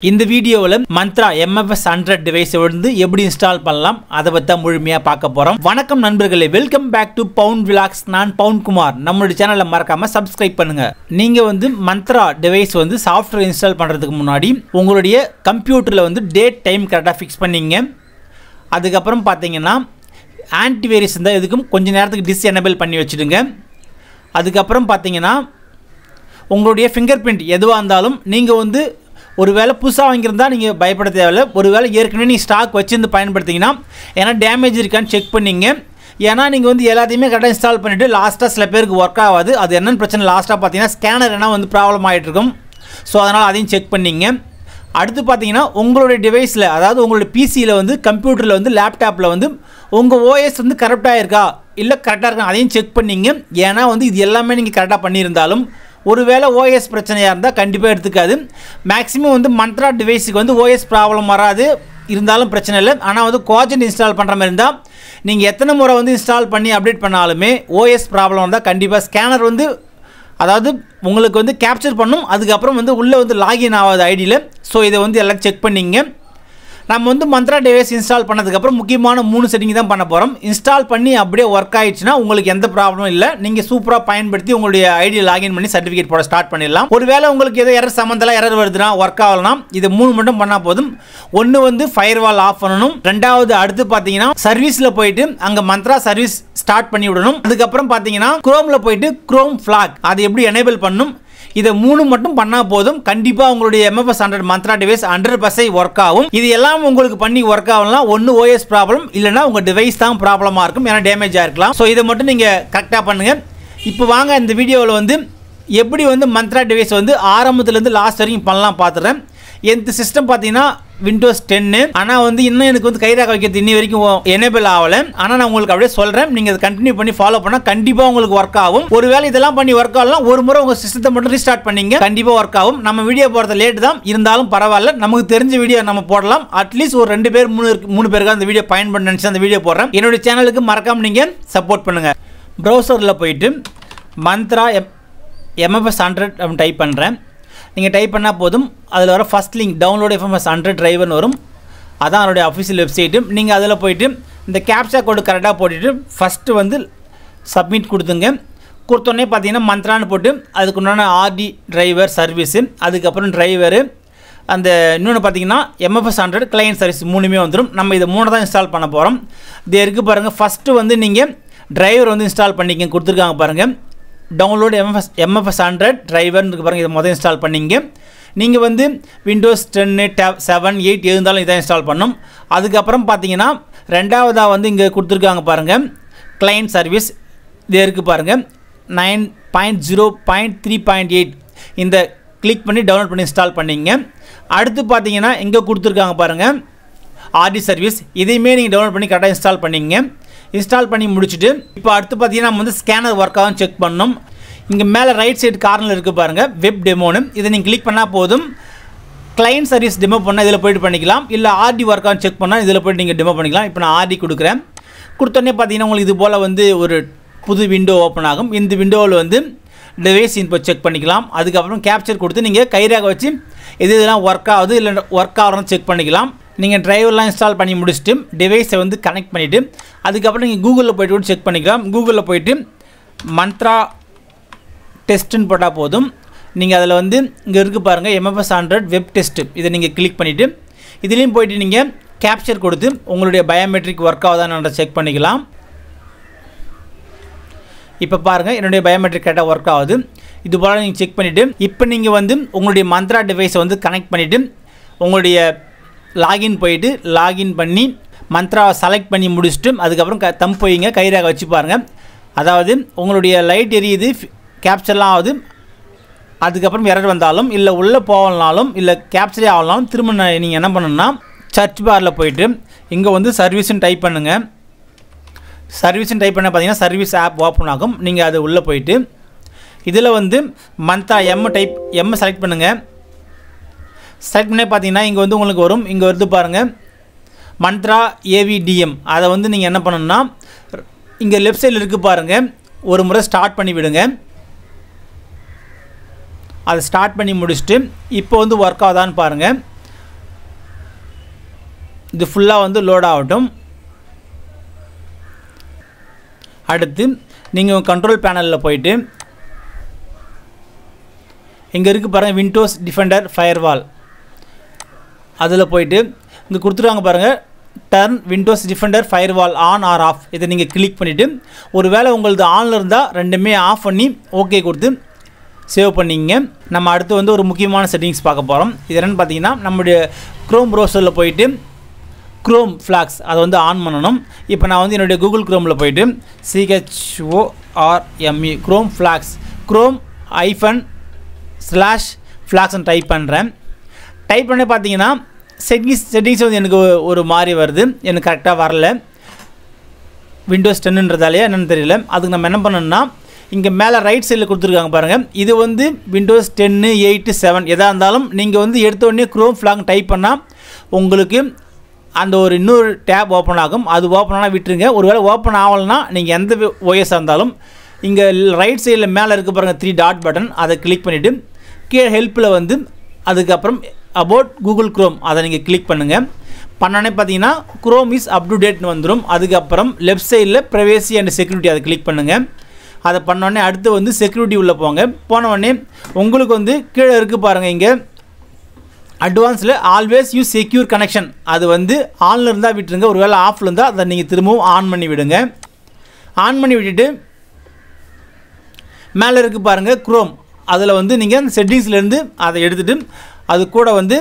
In the video, Mantra MFS 100 device எப்படி install பண்ணலாம் அத பத்தி முழுமையா பார்க்க போறோம். வணக்கம் நண்பர்களே, வெல்கம் பேக் டு பவுண்ட் விலாக்ஸ். நான் பவுண்ட் குமார். நம்மளுடைய சேனலை மறக்காம Subscribe பண்ணுங்க. நீங்க Mantra device software install பண்றதுக்கு முன்னாடி உங்களுடைய கம்ப்யூட்டர்ல date time கரெக்ட்டா ஃபிக்ஸ் பண்ணீங்க. அதுக்கு அப்புறம் பாத்தீங்கன்னா antivirus இருந்தா எதுக்கும் கொஞ்ச நேரத்துக்கு disable பண்ணி வச்சிடுங்க. அதுக்கு அப்புறம் பாத்தீங்கன்னா உங்களுடைய fingerprint எதுவா இருந்தாலும் நீங்க ஒருவேளை புதுசா வாங்கியிருந்தா நீங்க பயப்பட தேவையில்லை. ஒருவேளை ஏற்கனவே நீ ஸ்டாக் வச்சிருந்து பயன்படுத்திங்கன்னா ஏன்னா டேமேஜ் இருக்கான்னு செக் பண்ணீங்க. ஏன்னா நீங்க எல்லாத்தையுமே கரெக்டாக இன்ஸ்டால் பண்ணிட்டு லாஸ்ட்டா சில பேருக்கு ஒர்க் ஆகாது. அது என்னென்ன பிரச்சனை லாஸ்ட்டா பார்த்தீங்கன்னா ஸ்கேனர் என்ன ப்ராப்ளம் ஆகிட்டு இருக்கும். ஸோ அதனால் அதையும் செக் பண்ணிங்க. அடுத்து பார்த்தீங்கன்னா உங்களுடைய டிவைஸில், அதாவது உங்களுடைய பிசியில் கம்ப்யூட்டரில் லேப்டாப்பில் உங்கள் ஓஎஸ் கரெக்டாக இருக்கா இல்லை கரெக்டாக இருக்கா அதையும் செக் பண்ணிங்க. ஏன்னா இது எல்லாமே நீங்கள் கரெக்டாக பண்ணியிருந்தாலும் ஒருவேளை ஓஎஸ் பிரச்சனையாக இருந்தால் கண்டிப்பாக எடுத்துக்காது. மேக்ஸிமம் மந்த்ரா டிவைஸுக்கு ஓஎஸ் ப்ராப்ளம் வராது, இருந்தாலும் பிரச்சனை இல்லை. ஆனால் கோஜென்ட் இன்ஸ்டால் பண்ணுற மாதிரி இருந்தால் நீங்கள் எத்தனை முறை இன்ஸ்டால் பண்ணி அப்டேட் பண்ணாலுமே ஓஎஸ் ப்ராப்ளம் இருந்தால் கண்டிப்பாக ஸ்கேனர் அதாவது உங்களுக்கு கேப்சர் பண்ணும். அதுக்கப்புறம் உள்ளே லாகின் ஆகாது ஐடியில். ஸோ இதை எல்லாம் செக் பண்ணிங்க. நம்ம மந்த்ரா டிவைஸ் இன்ஸ்டால் பண்ணதுக்கப்புறம் முக்கியமான 3 செட்டிங் தான் பண்ண போகிறோம். இன்ஸ்டால் பண்ணி அப்படியே ஒர்க் ஆயிடுச்சுன்னா உங்களுக்கு எந்த ப்ராப்ளமும் இல்லை. நீங்கள் சூப்பராக பயன்படுத்தி உங்களுடைய ஐடி லாகின் பண்ணி சர்டிஃபிகேட் போட ஸ்டார்ட் பண்ணிடலாம். ஒருவேளை உங்களுக்கு ஏதோ எரர் சம்மந்தலாம் எரர் வருதுன்னா ஒர்க் ஆகலனா இது 3 மட்டும் பண்ணால் போதும். ஒன்று ஃபயர்வால் ஆஃப் பண்ணணும். ரெண்டாவது அடுத்து பார்த்தீங்கன்னா சர்வீஸில் போயிட்டு அங்கே மந்த்ரா சர்வீஸ் ஸ்டார்ட் பண்ணி விடணும். அதுக்கப்புறம் பார்த்தீங்கன்னா குரோமில் போயிட்டு குரோம் ஃபிளாக் அது எப்படி எனேபிள் பண்ணணும். இதை 3 மட்டும் பண்ணால் போதும். கண்டிப்பாக உங்களுடைய MFS 100 மந்த்ரா டிவைஸ் 100% ஒர்க் ஆகும். இது எல்லாம் உங்களுக்கு பண்ணி ஒர்க் ஆகலாம். ஒன்று ஓஎஸ் ப்ராப்ளம் இல்லைனா உங்கள் டிவைஸ் தான் ப்ராப்ளமாக இருக்கும், ஏன்னா டேமேஜ் ஆகிருக்கலாம். ஸோ இதை மட்டும் நீங்கள் கரெக்டாக பண்ணுங்கள். இப்போ வாங்க இந்த வீடியோவில் எப்படி மந்த்ரா டிவைஸ் ஆரம்பத்துலேருந்து லாஸ்ட் வரைக்கும் பண்ணலாம் பார்த்துறேன். எந்த சிஸ்டம் பார்த்தீங்கன்னா Windows 10. ஆனால் இன்னும் எனக்கு கைராக வைக்கிறது இன்னி வரைக்கும் எனேபிள் ஆகலை. ஆனால் நான் உங்களுக்கு அப்படியே சொல்கிறேன், நீங்கள் அதை கண்டினியூ பண்ணி ஃபாலோ பண்ணால் கண்டிப்பாக உங்களுக்கு ஒர்க் ஆகும். ஒருவேளை இதெல்லாம் பண்ணி ஒர்க் ஆகலாம். ஒரு முறை உங்கள் சிஸ்டத்தை மட்டும் ரீஸ்டார்ட் பண்ணிங்க, கண்டிப்பாக ஒர்க் ஆகும். நம்ம வீடியோ போடுறது லேட் தான், இருந்தாலும் பரவாயில்ல. நமக்கு தெரிஞ்ச வீடியோ நம்ம போடலாம். அட்லீஸ்ட் ஒரு 2 பேர் 3 பேருக்கு அந்த வீடியோ பயன்படுத்தி நினச்சி அந்த வீடியோ போடுறேன். என்னுடைய சேனலுக்கு மறக்காமல் நீங்கள் சப்போர்ட் பண்ணுங்கள். ப்ரௌசரில் போயிட்டு மந்த்ரா MFS 100 டைப் பண்ணுறேன். நீங்கள் டைப் பண்ணால் போதும். அதில் வர first link download MFS 100 driver வரும். அதான் அவருடைய அஃபிஷியல் வெப்சைட்டு. நீங்கள் அதில் போய்ட்டு இந்த கேப்சா கோடு கரெக்டாக போட்டுட்டு ஃபஸ்ட்டு சப்மிட் கொடுத்துங்க. கொடுத்தோடனே பார்த்தீங்கன்னா மந்த்ரான்னு போட்டு அதுக்கு உண்டான RD டிரைவர் சர்வீஸு, அதுக்கப்புறம் டிரைவரு, அந்த இன்னொன்று பார்த்தீங்கன்னா MFS 100 கிளையன்ட் சர்வீஸ் 3மே வந்துடும். நம்ம இதை 3 தான் இன்ஸ்டால் பண்ண போகிறோம். இதே இருக்குது பாருங்கள். ஃபஸ்ட்டு நீங்கள் டிரைவர் இன்ஸ்டால் பண்ணிக்க கொடுத்துருக்காங்க பாருங்கள். டவுன்லோடு MFS 100 டிரைவர்னு இருக்கு பாருங்கள். இதை முதல் இன்ஸ்டால் பண்ணிங்க. நீங்கள் Windows 10, 7, 8 இருந்தாலும் இதை இன்ஸ்டால் பண்ணணும். அதுக்கப்புறம் பார்த்தீங்கன்னா ரெண்டாவதாக இங்கே கொடுத்துருக்காங்க பாருங்கள் கிளையன்ட் சர்வீஸ். இது இருக்குது பாருங்கள் 9.0.3.8. இந்த கிளிக் பண்ணி டவுன்லோட் பண்ணி இன்ஸ்டால் பண்ணிங்க. அடுத்து பார்த்தீங்கன்னா இங்கே கொடுத்துருக்காங்க பாருங்கள் RD சர்வீஸ். இதையுமே நீங்கள் டவுன்லோட் பண்ணி கரெக்டாக இன்ஸ்டால் பண்ணிங்க. இன்ஸ்டால் பண்ணி முடிச்சுட்டு இப்போ அடுத்து பார்த்தீங்கன்னா நம்ம ஸ்கேனர் ஒர்க் ஆகும் செக் பண்ணணும். இங்கே மேலே ரைட் சைடு கார்னரில் இருக்குது பாருங்கள் வெப் டெமோன்னு. இதை நீங்கள் கிளிக் பண்ணால் போதும். கிளையன்ட் சர்வீஸ் டெமோ பண்ணால் இதில் போய்ட்டு பண்ணிக்கலாம். இல்லை RD ஒர்க் ஆகும் செக் பண்ணால் இதில் போய்ட்டு நீங்கள் டெமோ பண்ணிக்கலாம். இப்போ நான் RD கொடுக்குறேன். கொடுத்தோடனே பார்த்தீங்கன்னா உங்களுக்கு இது போல் ஒரு புது விண்டோ ஓப்பன் ஆகும். இந்த விண்டோவில் டிவைஸ் இன்போ செக் பண்ணிக்கலாம். அதுக்கப்புறம் கேப்சர் கொடுத்து நீங்கள் கைராக வச்சு எது இதெல்லாம் ஒர்க் ஆகுது இல்லை ஒர்க் ஆகிறோன்னு செக் பண்ணிக்கலாம். நீங்கள் டிரைவர்லாம் இன்ஸ்டால் பண்ணி முடிச்சுட்டு டிவைஸை கனெக்ட் பண்ணிவிட்டு அதுக்கப்புறம் நீங்கள் கூகுளில் போய்ட்டு கூட செக் பண்ணிக்கலாம். கூகுளில் போய்ட்டு மந்த்ரா டெஸ்ட்டுன்னு போட்டால் போதும். நீங்கள் அதில் இங்கே இருக்குது பாருங்கள் MFS 100 வெப் டெஸ்ட்டு. இதை நீங்கள் கிளிக் பண்ணிவிட்டு இதுலேயும் போய்ட்டு நீங்கள் கேப்சர் கொடுத்து உங்களுடைய பயோமெட்ரிக் ஒர்க் ஆகுதான்னு செக் பண்ணிக்கலாம். இப்போ பாருங்கள் என்னுடைய பயோமெட்ரிக் கரெக்டாக ஒர்க் ஆகுது. இது போல் நீங்கள் செக் பண்ணிவிட்டு இப்போ நீங்கள் உங்களுடைய மந்த்ரா டிவைஸை கனெக்ட் பண்ணிவிட்டு உங்களுடைய லாகின் போயிட்டு லாகின் பண்ணி மந்த்ராவை செலக்ட் பண்ணி முடிச்சுட்டு அதுக்கப்புறம் தம் போயிங்க கைராக வச்சு பாருங்கள். அதாவது உங்களுடைய லைட் எரியுது, கேப்சர்லாம் ஆகுது. அதுக்கப்புறம் எரர் வந்தாலும் இல்லை உள்ளே போகலனாலும் இல்லை கேப்சரே ஆகலனாலும் திரும்ப நீங்கள் என்ன பண்ணணும்னா சர்ச் பாரில் போயிட்டு இங்கே சர்வீஸ்ன்னு டைப் பண்ணுங்கள். சர்வீஸ்ன்னு டைப் பண்ண பார்த்தீங்கன்னா சர்வீஸ் ஆப் ஓப்பன் ஆகும். நீங்கள் அது உள்ளே போயிட்டு இதில் மந்த்ரா எம் செலக்ட் பண்ணுங்கள். செலக்ட் பண்ணி பார்த்தீங்கன்னா இங்கே உங்களுக்கு வரும். இங்கே வருது பாருங்கள் மந்த்ரா AVDM. அதை நீங்கள் என்ன பண்ணணும்னா இங்கே லெஃப்ட் சைடில் இருக்குது பாருங்கள் ஒரு முறை ஸ்டார்ட் பண்ணி விடுங்க. அதை ஸ்டார்ட் பண்ணி முடிச்சுட்டு இப்போ ஒர்க் ஆகுதான்னு பாருங்கள். இது ஃபுல்லாக வந்து லோட் ஆகட்டும். அடுத்து நீங்கள் கண்ட்ரோல் பேனலில் போயிட்டு இங்கே இருக்குது பாருங்கள் விண்டோஸ் டிஃபெண்டர் ஃபயர்வால், அதில் போயிட்டு இங்கே கொடுத்துருவாங்க பாருங்கள் turn Windows Defender firewall on or off, இதை நீங்கள் கிளிக் பண்ணிவிட்டு ஒரு வேளை உங்களுக்கு ஆனில் இருந்தால் ரெண்டுமே ஆஃப் பண்ணி ஓகே கொடுத்து சேவ் பண்ணிங்க. நம்ம அடுத்து வந்து ஒரு முக்கியமான செட்டிங்ஸ் பார்க்க போகிறோம். இது என்னென்னு பார்த்தீங்கன்னா நம்முடைய க்ரோம் ப்ரௌசரில் போயிட்டு க்ரோம் ஃப்ளாக்ஸ் அதை வந்து ஆன் பண்ணணும். இப்போ நான் வந்து என்னுடைய கூகுள் க்ரோமில் போயிட்டு CHORME க்ரோம் ஃப்ளாக்ஸ் /ஃப்ளாக்ஸ்னு டைப் பண்ணுறேன். டைப் பண்ணி பார்த்தீங்கன்னா செட்டிங்ஸ் வந்து எனக்கு ஒரு மாதிரி வருது, எனக்கு கரெக்டாக வரல. Windows 10ன்றதாலேயே என்னென்னு தெரியல. அதுக்கு நம்ம என்ன பண்ணணும்னா இங்கே மேலே ரைட் சைடில் கொடுத்துருக்காங்க பாருங்கள், இது வந்து Windows 10, 8, 7 எதாக இருந்தாலும் நீங்கள் வந்து எடுத்தோடனே க்ரோம் ஃப்ளாக் டைப் பண்ணால் உங்களுக்கு அந்த ஒரு இன்னொரு டேப் ஓப்பன் ஆகும். அது ஓப்பன் ஆனால் விட்டுருங்க. ஒருவேளை ஓப்பன் ஆகலைன்னா நீங்கள் எந்த ஓஎஸாக இருந்தாலும் இங்கே ரைட் சைடில் மேலே இருக்க பாருங்கள் 3 டாட் பட்டன், அதை கிளிக் பண்ணிவிட்டு கீழே ஹெல்ப்பில் வந்து அதுக்கப்புறம் அபவுட் கூகுள் க்ரோம் அதை நீங்கள் கிளிக் பண்ணுங்கள். பண்ணோன்னே பார்த்தீங்கன்னா க்ரோம் இஸ் அப் டு டேட்னு வந்துடும். அதுக்கப்புறம் லெஃப்ட் சைடில் ப்ரைவேசி அண்ட் செக்யூரிட்டி அதை கிளிக் பண்ணுங்கள். அதை பண்ணோடனே அடுத்து வந்து செக்யூரிட்டி உள்ளே போங்க. போனவுடனே உங்களுக்கு வந்து கீழே இருக்குது பாருங்கள் இங்கே அட்வான்ஸில் ஆல்வேஸ் யூஸ் செக்யூர் கனெக்ஷன், அது வந்து ஆனில் இருந்தால் விட்டுருங்க. ஒரு வேளை ஆஃபில் இருந்தால் அதை நீங்கள் திரும்பவும் ஆன் பண்ணி விடுங்க. ஆன் பண்ணி விட்டுட்டு மேலே இருக்குது பாருங்கள் க்ரோம், அதில் வந்து நீங்கள் அந்த செட்டிங்ஸ்லேருந்து அதை எடுத்துகிட்டு அது கூட வந்து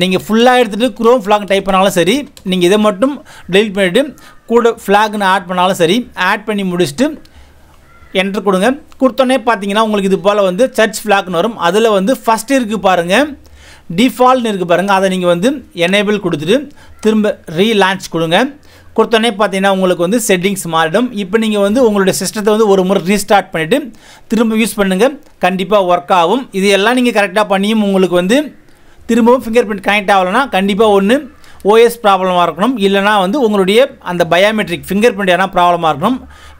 நீங்கள் ஃபுல்லாக எடுத்துகிட்டு க்ரோம் ஃப்ளாக் டைப் பண்ணாலும் சரி, நீங்கள் இதை மட்டும் டெலிட் பண்ணிவிட்டு கூட ஃப்ளாக்னு ஆட் பண்ணாலும் சரி, ஆட் பண்ணி முடிச்சுட்டு என்ட்ரு கொடுங்க. கொடுத்தோன்னே பார்த்தீங்கன்னா உங்களுக்கு இது போல் வந்து சர்ச் ஃப்ளாக்னு வரும். அதில் வந்து ஃபஸ்ட்டு இருக்குது பாருங்கள் டிஃபால்ட்னு இருக்குது பாருங்கள், அதை நீங்கள் வந்து எனேபிள் கொடுத்துட்டு திரும்ப ரீலான்ச் கொடுங்க. கொடுத்தோன்னே பார்த்தீங்கன்னா உங்களுக்கு வந்து செட்டிங்ஸ் மாறிடும். இப்போ நீங்கள் வந்து உங்களுடைய சிஸ்டத்தை வந்து ஒரு முறை ரீஸ்டார்ட் பண்ணிவிட்டு திரும்ப யூஸ் பண்ணுங்கள், கண்டிப்பாக ஒர்க் ஆகும். இது எல்லாம் நீங்கள் கரெக்டாக பண்ணியும் உங்களுக்கு வந்து திரும்பவும் ஃபிங்கர் பிரிண்ட் கனெக்ட் ஆகலைன்னா கண்டிப்பாக ஒன்று ஓஎஸ் ப்ராப்ளமாக இருக்கணும், இல்லைனா வந்து உங்களுடைய அந்த பயோமெட்ரிக் ஃபிங்கர் பிரிண்ட் எதனா ப்ராப்ளமாக இருக்கணும்.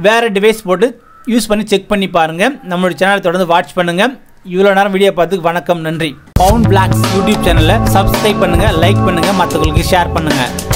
வேறு டிவைஸ் போட்டு யூஸ் பண்ணி செக் பண்ணி பாருங்கள். நம்மளுடைய சேனலை தொடர்ந்து வாட்ச் பண்ணுங்கள். இவ்வளோ நேரம் வீடியோ பார்த்து வணக்கம், நன்றி. பவுன் பிளாக்ஸ் யூடியூப் சேனலை சப்ஸ்கிரைப் பண்ணுங்கள், லைக் பண்ணுங்கள், மற்றவங்களுக்கு ஷேர் பண்ணுங்கள்.